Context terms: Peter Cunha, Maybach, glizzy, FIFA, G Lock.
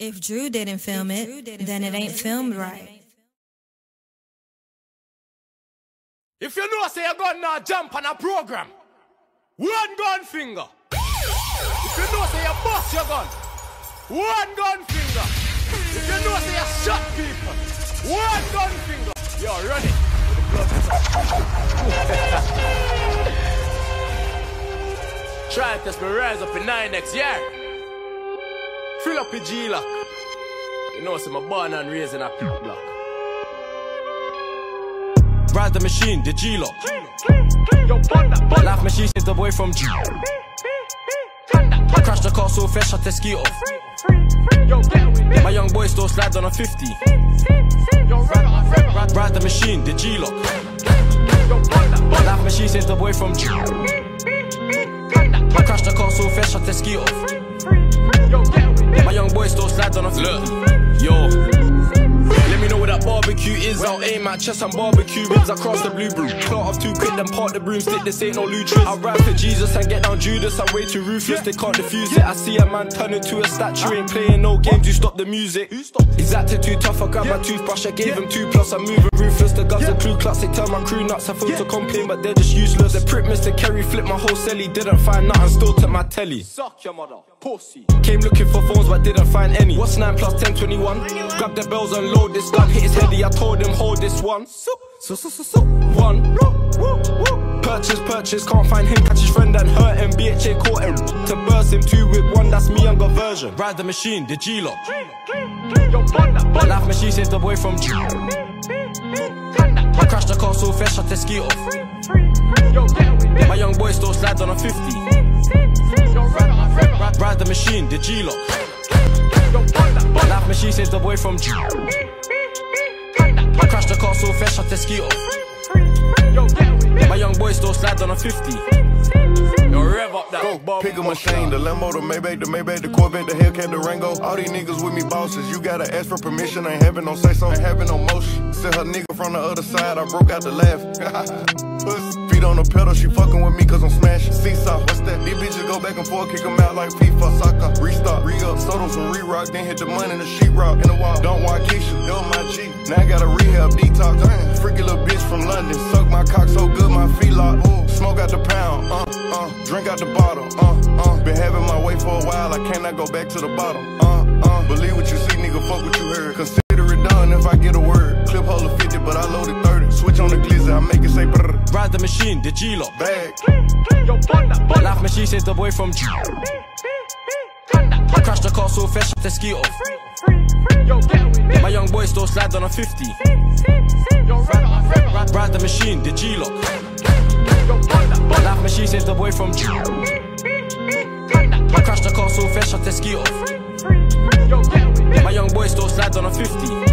If Drew didn't film it, then it ain't filmed right. If you know, say you're gonna jump on a program, one gun finger. If you know, say you bust your gun, one gun finger. If you know, say you shot people, one gun finger. You're running with the blood. Try to test me, rise up in 9 next year. Fill up your G Lock. You know, say my born and raised in a pit block. Rise the machine, the G Lock. Yo, life machine saved the boy from G. I crashed the car so fast, shut the ski off. My young boy still slides on a 50. Ride the machine, the G Lock. Life machine saved the boy from G. I crashed the car so fast, shut the ski off. My young boy still slides on a 50. Look, yo. Let me know where that barbecue is. I'll aim at chest and barbecue ribs. I cross the blue broom. Clot up too quick, then park the broomstick. This ain't no Lutrus. I ride for Jesus and get down Judas. I'm way too ruthless, they can't defuse it. I see a man turn into a statue. Ain't playing no games, you stop the music. He's acting too tough, I grab my toothbrush. I gave him 2+, I'm moving ruthless. The guts are clue clutch, they turn my crew nuts. I feel to complain, but they're just useless. The prick Mr. Kerry flipped my whole celly. Didn't find nothing, still took my telly. Suck your mother, pussy. Came looking for phones, but didn't find any. What's 9 + 10, 21? Grab the bells and load this gun, hit his heady. I told him hold this one. One. Purchase, can't find him. Catch his friend and hurt him. BHA caught him. To burst him 2 with 1, that's me younger version. Ride the machine, the G Lock. The life machine saved the boy from G. I crashed the car so fast, shut the ski off. My young boy still slides on a 50. Ride the machine, the G Lock. Life machine saved the boy from G. I crashed the car so fast, shut the ski off. My young boy still slides on a 50. Yo, rev up that go, pick up my chain, the Lambo, the Maybach, the Corvette, the Hellcat, the Rango. All these niggas with me bosses, you gotta ask for permission. Ain't having no say so, ain't having no motion. Said her nigga from the other side, I broke out the laugh. Feet on the pedal, she fucking with me cause I'm smashing. Seesaw, what's that? These bitches go back and forth, kick them out like FIFA, soccer. Restart, re-up, sodas and re-rock, then hit the money in the sheetrock. In the wall, don't want Keisha, yo my G. Now I got a rehab detox, damn. Freaky little bitch from London, suck my cock so good my feet locked. Ooh, smoke out the pound, drink out the bottle, been having my way for a while, I cannot go back to the bottom, believe what you see, nigga, fuck what you heard. Consider it done if I get a word. Clip hole of 50, but I loaded 30. Switch on the glizzy, I make it say brrr. Ride the machine, the G Lock. Bag. Life machine saved the boy from G. I crashed the car so fast, shut the ski off. My young boy still slides on a 50. Ride the machine, the G Lock. Life machine saved the boy from G. I crashed the car so fast, shut the ski off. My young boy still slides on a 50.